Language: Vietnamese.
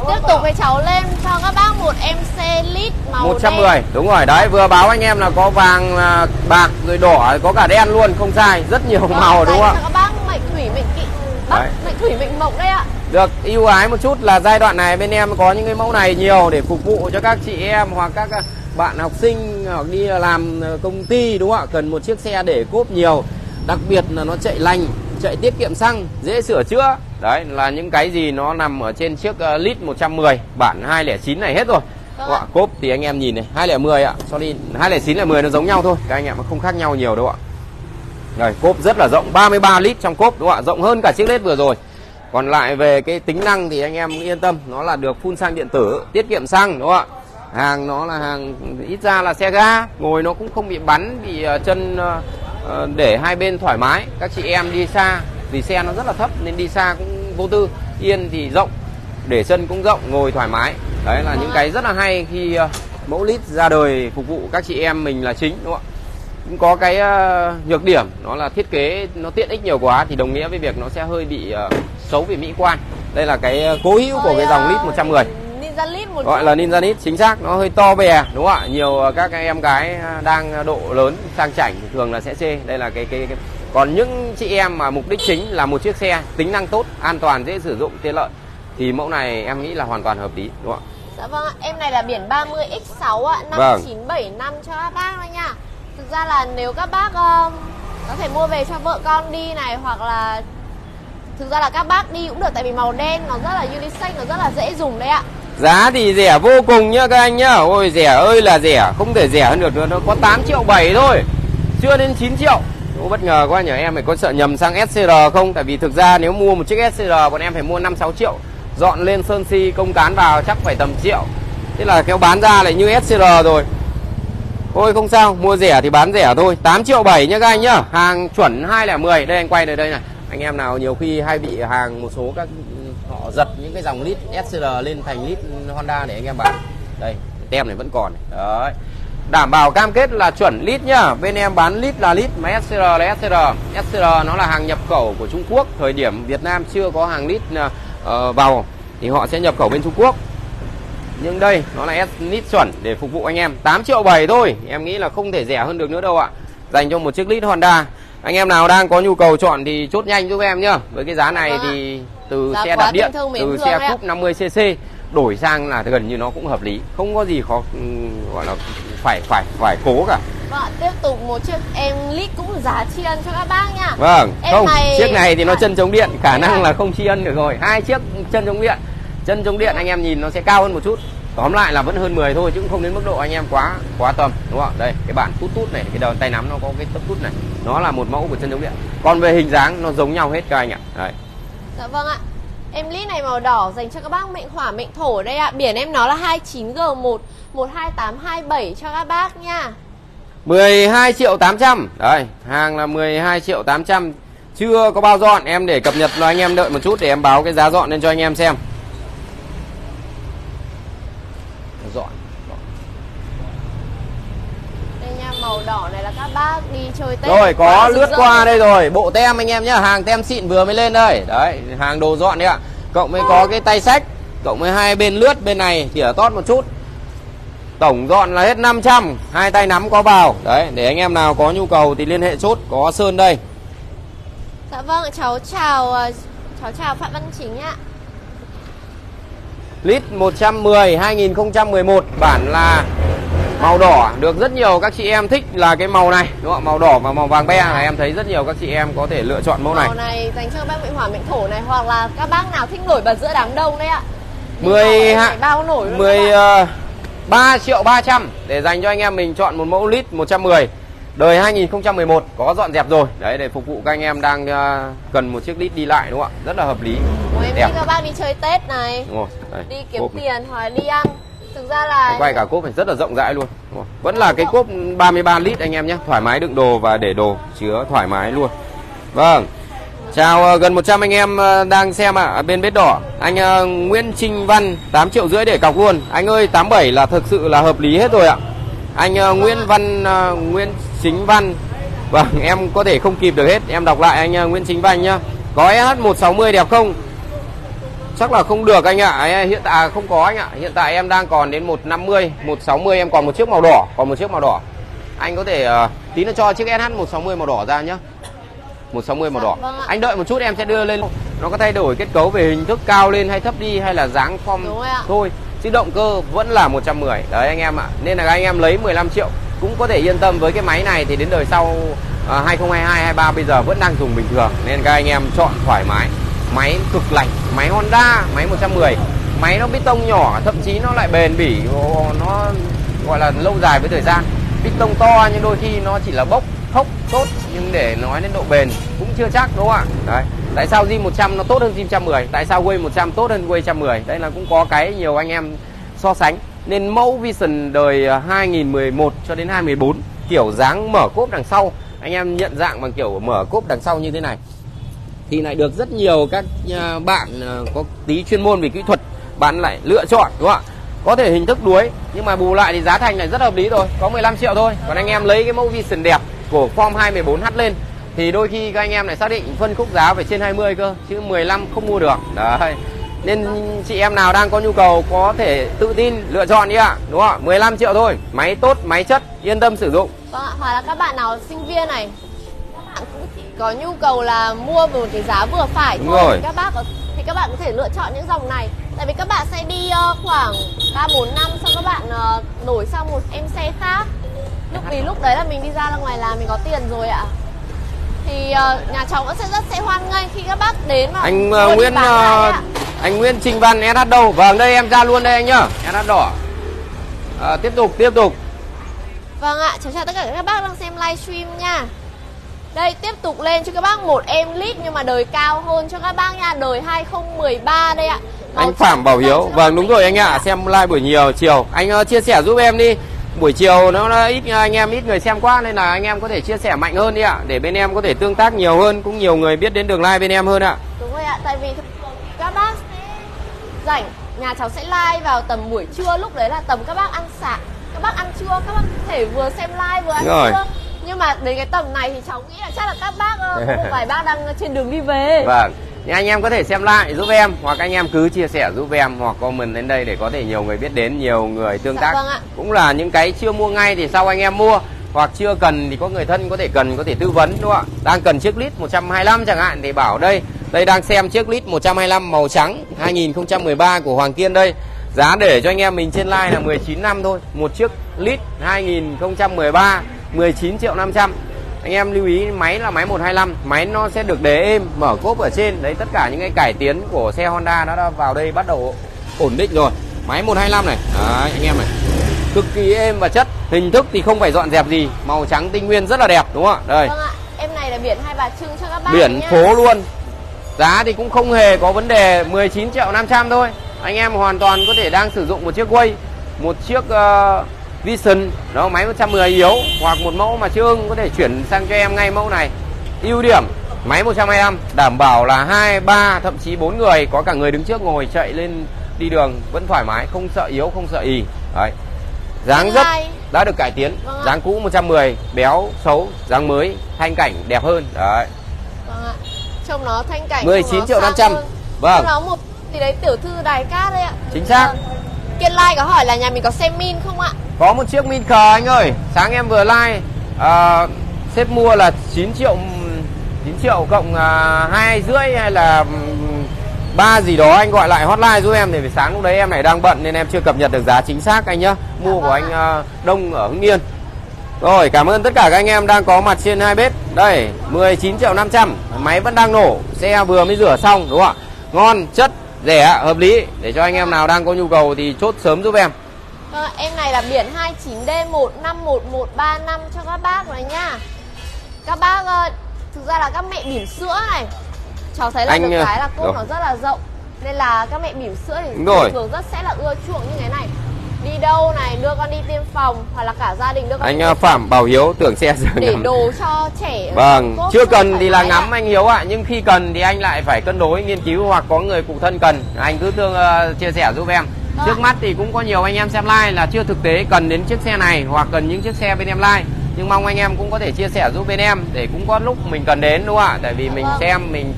Tiếp tục với cháu lên cho các bác một em xe Lead màu 110. Đen. Đúng rồi đấy, vừa báo anh em là có vàng, bạc rồi đỏ, có cả đen luôn, không sai, rất nhiều màu đúng không ạ? Các bác mệnh thủy mệnh kỵ, mệnh thủy mệnh mộc đây ạ. Được ưu ái một chút là giai đoạn này bên em có những cái mẫu này nhiều để phục vụ cho các chị em hoặc các bạn học sinh hoặc đi làm công ty đúng không ạ? Cần một chiếc xe để cốp nhiều, đặc biệt là nó chạy lành, chạy tiết kiệm xăng, dễ sửa chữa. Đấy là những cái gì nó nằm ở trên chiếc Lead 110 bản 209 này hết rồi. Ạ, cốp thì anh em nhìn này, 210 ạ. Sorry, 209 là 10 nó giống nhau thôi. Các anh em không khác nhau nhiều đâu ạ. Rồi, cốp rất là rộng, 33 lít trong cốp đúng không ạ? Rộng hơn cả chiếc Lead vừa rồi. Còn lại về cái tính năng thì anh em yên tâm, nó là được phun xăng điện tử, tiết kiệm xăng đúng không ạ? Hàng nó là hàng ít ra là xe ga, ngồi nó cũng không bị bắn, bị chân để hai bên thoải mái. Các chị em đi xa vì xe nó rất là thấp nên đi xa cũng vô tư, yên thì rộng, để chân cũng rộng, ngồi thoải mái. Đấy là những cái rất là hay khi mẫu Lead ra đời phục vụ các chị em mình là chính đúng không ạ? Cũng có cái nhược điểm nó là thiết kế nó tiện ích nhiều quá thì đồng nghĩa với việc nó sẽ hơi bị xấu về mỹ quan. Đây là cái cố hữu của cái dòng Lead 110, Ninja Lead gọi là Ninja Lead, chính xác, nó hơi to bè đúng không ạ? Nhiều các em gái đang độ lớn sang chảnh thường là sẽ chê. Đây là cái còn những chị em mà mục đích chính là một chiếc xe tính năng tốt, an toàn, dễ sử dụng, tiện lợi thì mẫu này em nghĩ là hoàn toàn hợp lý đúng không ạ? Dạ vâng ạ, em này là biển 30X6 ạ, 5975 cho các bác đấy nha. Thực ra là nếu các bác có thể mua về cho vợ con đi này, hoặc là thực ra là các bác đi cũng được, tại vì màu đen nó rất là unisex, nó rất là dễ dùng đấy ạ. Giá thì rẻ vô cùng nhá các anh nhá. Ôi rẻ ơi là rẻ, không thể rẻ hơn được nữa. Nó có 8,7 triệu thôi, chưa đến 9 triệu. Ủa, bất ngờ quá nhỉ, em phải có sợ nhầm sang SCR không? Tại vì thực ra nếu mua một chiếc SCR bọn em phải mua 5-6 triệu, dọn lên sơn si công cán vào chắc phải tầm triệu. Thế là kéo bán ra lại như SCR rồi. Ôi không sao, mua rẻ thì bán rẻ thôi. 8,7 triệu nhá các anh nhá. Hàng chuẩn 2010. Đây anh quay đây này. Anh em nào nhiều khi hay bị hàng một số các họ giật những cái dòng Lead SCR lên thành Lead Honda để anh em bán. Đây, tem này vẫn còn này. Đấy. Đảm bảo cam kết là chuẩn Lead nhá. Bên em bán Lead là Lead mà SCR là SCR. SCR nó là hàng nhập khẩu của Trung Quốc. Thời điểm Việt Nam chưa có hàng Lead vào thì họ sẽ nhập khẩu bên Trung Quốc. Nhưng đây nó là Lead chuẩn để phục vụ anh em. 8,7 triệu thôi, em nghĩ là không thể rẻ hơn được nữa đâu ạ. Dành cho một chiếc Lead Honda. Anh em nào đang có nhu cầu chọn thì chốt nhanh giúp em nhá. Với cái giá này thì từ xe đạp điện, từ xe cúp 50cc đổi sang là gần như nó cũng hợp lý, không có gì khó gọi là phải cố cả. Vâng, tiếp tục một chiếc em Lead cũng giá tri ân cho các bác nha. Vâng, không, chiếc này thì nó chân chống điện, khả năng là không tri ân được rồi. Hai chiếc chân chống điện. Chân chống điện anh em nhìn nó sẽ cao hơn một chút. Tóm lại là vẫn hơn 10 thôi chứ cũng không đến mức độ anh em quá tầm đúng không? Đây, cái bản tút tút này, cái đầu tay nắm nó có cái tấp tút này. Nó là một mẫu của chân chống điện. Còn về hình dáng nó giống nhau hết các anh ạ. Đấy. Dạ vâng ạ. Em Lead này màu đỏ dành cho các bác mệnh hỏa mệnh thổ đây ạ. Biển em nó là 29G1 12827 cho các bác nha. 12,8 triệu. Đấy, hàng là 12,8 triệu. Chưa có bao dọn, em để cập nhật là anh em đợi một chút để em báo cái giá dọn lên cho anh em xem. Màu đỏ này là các bác đi chơi Tết rồi, có lướt qua đây rồi. Bộ tem anh em nhá, hàng tem xịn vừa mới lên đây. Đấy, hàng đồ dọn đấy ạ. Cộng mới có cái tay sách, cộng với hai bên lướt bên này thì ở tót một chút. Tổng dọn là hết 500. Hai tay nắm có vào. Đấy, để anh em nào có nhu cầu thì liên hệ chốt. Có sơn đây. Dạ vâng, cháu chào Phạm Văn Chính ạ. Lead 110 2011 bản là màu đỏ, được rất nhiều các chị em thích là cái màu này đúng không? Màu đỏ và màu vàng be này, em thấy rất nhiều các chị em có thể lựa chọn mẫu này. Màu này dành cho bác mệnh hỏa mệnh thổ này, hoặc là các bác nào thích nổi bật giữa đám đông đấy ạ. 13,3 triệu để dành cho anh em mình chọn một mẫu Lead 110 đời 2011 có dọn dẹp rồi đấy, để phục vụ các anh em đang cần một chiếc Lead đi lại đúng không ạ? Rất là hợp lý. Em đi các bác đi chơi Tết này, rồi, đây, đi kiếm tiền hoặc đi ăn. Thực ra là quay cả cốp phải rất là rộng rãi luôn. Vẫn là cái cốp 33 lít anh em nhé. Thoải mái đựng đồ và để đồ chứa thoải mái luôn. Vâng, chào gần 100 anh em đang xem ạ. Bên bếp đỏ anh Nguyễn Trinh Văn 8,5 triệu để cọc luôn. Anh ơi, 87 là thực sự là hợp lý hết rồi ạ. Anh Nguyễn Chính Văn. Vâng, em có thể không kịp được hết. Em đọc lại anh Nguyễn Chính Văn nhá. Có SH160 đẹp không? Chắc là không được anh ạ. Hiện tại không có anh ạ. Hiện tại em đang còn đến 150, 160, em còn một chiếc màu đỏ, còn một chiếc màu đỏ. Anh có thể tí nữa cho chiếc SH 160 màu đỏ ra nhá. 160 màu đỏ. Vâng, anh đợi một chút em sẽ đưa lên. Nó có thay đổi kết cấu về hình thức cao lên hay thấp đi hay là dáng form thôi. Chứ động cơ vẫn là 110. Đấy anh em ạ. Nên là anh em lấy 15 triệu cũng có thể yên tâm với cái máy này, thì đến đời sau 2022 23 bây giờ vẫn đang dùng bình thường. Nên các anh em chọn thoải mái. Máy cực lành, máy Honda, máy 110. Máy nó piston nhỏ, thậm chí nó lại bền bỉ, nó gọi là lâu dài với thời gian. Piston to nhưng đôi khi nó chỉ là bốc, hốc, tốt, nhưng để nói đến độ bền cũng chưa chắc, đúng không ạ? Đấy. Tại sao G100 nó tốt hơn G110? Tại sao Way 100 tốt hơn Way 110? Đây là cũng có cái nhiều anh em so sánh. Nên mẫu Vision đời 2011 cho đến 2014 kiểu dáng mở cốp đằng sau, anh em nhận dạng bằng kiểu mở cốp đằng sau như thế này, thì lại được rất nhiều các bạn có tí chuyên môn về kỹ thuật bạn lại lựa chọn, đúng không ạ? Có thể hình thức đuối nhưng mà bù lại thì giá thành này rất hợp lý rồi, có 15 triệu thôi. Còn anh em lấy cái mẫu Vision đẹp của form 214H lên thì đôi khi các anh em lại xác định phân khúc giá phải trên 20 cơ, chứ 15 không mua được. Đấy. Nên chị em nào đang có nhu cầu có thể tự tin lựa chọn đi ạ, đúng không ạ? 15 triệu thôi, máy tốt, máy chất, yên tâm sử dụng. Vâng ạ, hoặc là các bạn nào sinh viên này, các bạn cũng có nhu cầu là mua về một cái giá vừa phải thôi, thì các bạn có thể lựa chọn những dòng này. Tại vì các bạn sẽ đi khoảng 3-4 năm xong các bạn đổi sang một em xe khác. Lúc đấy là mình đi ra ngoài làm mình có tiền rồi ạ. Thì nhà cháu vẫn sẽ hoan nghênh khi các bác đến mà. Anh Nguyễn anh Nguyễn Trình Văn SH đâu? Vâng, đây em ra luôn đây anh nhá. SH đỏ. Tiếp tục. Vâng ạ, cháu chào tất cả các bác đang xem livestream nha. Đây, tiếp tục lên cho các bác một em Lead nhưng mà đời cao hơn cho các bác nha, đời 2013 đây ạ. Anh Phạm Bảo Hiếu. Vâng, đúng rồi anh ạ, xem live buổi chiều. Anh chia sẻ giúp em đi. Buổi chiều nó ít, anh em ít người xem quá nên là anh em có thể chia sẻ mạnh hơn đi ạ, để bên em có thể tương tác nhiều hơn, cũng nhiều người biết đến đường live bên em hơn ạ. Đúng rồi ạ, tại vì các bác sẽ rảnh, nhà cháu sẽ live vào tầm buổi trưa, lúc đấy là tầm các bác ăn sáng, các bác ăn trưa, các bác có thể vừa xem live vừa ăn trưa. Nhưng mà đến cái tầm này thì cháu nghĩ là chắc là các bác một vài bác đang trên đường đi về. Vâng. Anh em có thể xem lại giúp em, hoặc anh em cứ chia sẻ giúp em, hoặc comment đến đây để có thể nhiều người biết đến, nhiều người tương tác. Vâng ạ. Cũng là những cái chưa mua ngay thì sau anh em mua, hoặc chưa cần thì có người thân có thể cần, có thể tư vấn, đúng không ạ? Đang cần chiếc Lead 125 chẳng hạn thì bảo đây đang xem chiếc Lead 125 màu trắng 2013 của Hoàng Kiên đây. Giá để cho anh em mình trên live là 19 năm thôi, một chiếc Lead 2013 19 triệu 500. Anh em lưu ý máy là máy 125, máy nó sẽ được đế êm, mở cốp ở trên. Đấy, tất cả những cái cải tiến của xe Honda nó đã vào đây bắt đầu ổn định rồi. Máy 125 này, đấy, anh em này, cực kỳ êm và chất. Hình thức thì không phải dọn dẹp gì, màu trắng tinh nguyên rất là đẹp, đúng không ạ? Đây. Vâng ạ, em này là biển Hai Bà Trưng cho các bác. Biển phố luôn. Giá thì cũng không hề có vấn đề, 19 triệu 500 thôi. Anh em hoàn toàn có thể đang sử dụng một chiếc Way, một chiếc Vision, nó máy 110 yếu, hoặc một mẫu mà chưa ưng có thể chuyển sang cho em ngay mẫu này. Ưu điểm máy 125 đảm bảo là 2, 3 thậm chí 4 người, có cả người đứng trước ngồi, chạy lên đi đường vẫn thoải mái, không sợ yếu, không sợ ì. Đấy. Dáng rất đã được cải tiến. Vâng, dáng cũ 110 béo xấu, dáng mới thanh cảnh đẹp hơn. Đấy. Vâng ạ. Trông nó thanh cảnh. 19 triệu 500. Vâng. Nó một thì đấy tiểu thư Đài Cát đấy ạ. Chính xác. Kiên Lai có hỏi là nhà mình có xe Min không ạ? Có một chiếc Min khờ anh ơi. Sáng em vừa live sếp mua là 9 triệu cộng 2,5 hay là 3 gì đó. Anh gọi lại hotline giúp em, thì vì sáng lúc đấy em này đang bận nên em chưa cập nhật được giá chính xác anh nhá. Mua của anh Đông ở Hưng Yên. Rồi, cảm ơn tất cả các anh em đang có mặt trên hai bếp. Đây, 19 triệu 500. Máy vẫn đang nổ, xe vừa mới rửa xong, đúng không ạ? Ngon, chất, rẻ, hợp lý. Để cho anh em nào đang có nhu cầu thì chốt sớm giúp em. Em này là biển 29D151135 cho các bác này nha. Các bác thực ra là các mẹ bỉm sữa này, cháu thấy là anh, được cái là cốp nó rất là rộng, nên là các mẹ bỉm sữa thì thường rất sẽ là ưa chuộng như thế này. Đi đâu này, đưa con đi tiêm phòng, hoặc là cả gia đình đưa con. Anh Phạm Bảo Hiếu tưởng xe để ngắm. Đồ cho trẻ. Vâng, chưa cần thì là ngắm anh Hiếu ạ, nhưng khi cần thì anh lại phải cân đối, nghiên cứu, hoặc có người cụ thân cần. Anh cứ chia sẻ giúp em. Trước mắt thì cũng có nhiều anh em xem live là chưa thực tế cần đến chiếc xe này, hoặc cần những chiếc xe bên em live, nhưng mong anh em cũng có thể chia sẻ giúp bên em, để cũng có lúc mình cần đến, đúng không ạ? Tại vì mình xem mình